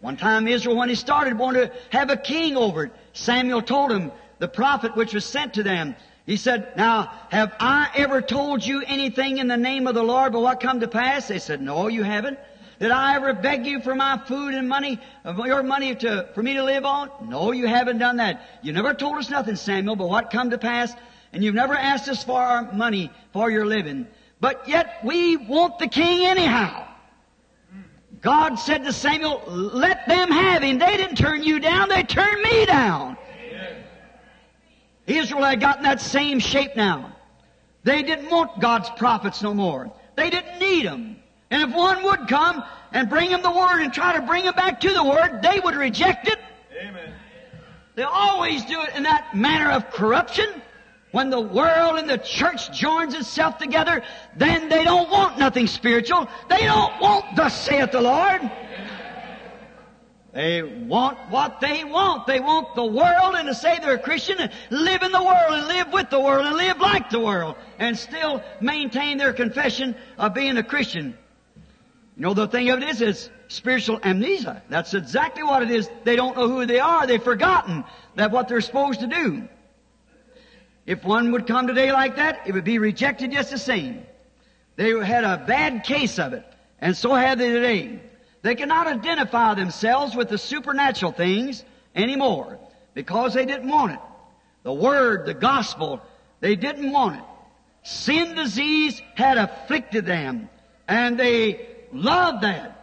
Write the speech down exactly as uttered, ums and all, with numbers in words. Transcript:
One time Israel, when he started, wanted to have a king over it. Samuel told him, the prophet which was sent to them, he said, now, have I ever told you anything in the name of the Lord but what come to pass? They said, no, you haven't. Did I ever beg you for my food and money, your money to, for me to live on? No, you haven't done that. You never told us nothing, Samuel, but what come to pass, and you've never asked us for our money for your living. But yet we want the king anyhow. God said to Samuel, let them have him. They didn't turn you down, they turned me down. Amen. Israel had gotten that same shape now. They didn't want God's prophets no more. They didn't need them. And if one would come and bring them the Word and try to bring them back to the Word, they would reject it. Amen. They always do it in that manner of corruption. When the world and the church joins itself together, then they don't want nothing spiritual. They don't want thus saith the Lord. They want what they want. They want the world, and to say they're a Christian and live in the world and live with the world and live like the world and still maintain their confession of being a Christian. You know, the thing of it is, is spiritual amnesia. That's exactly what it is. They don't know who they are. They've forgotten that what they're supposed to do. If one would come today like that, it would be rejected just the same. They had a bad case of it, and so have they today. They cannot identify themselves with the supernatural things anymore because they didn't want it. The Word, the Gospel, they didn't want it. Sin disease had afflicted them, and they loved that.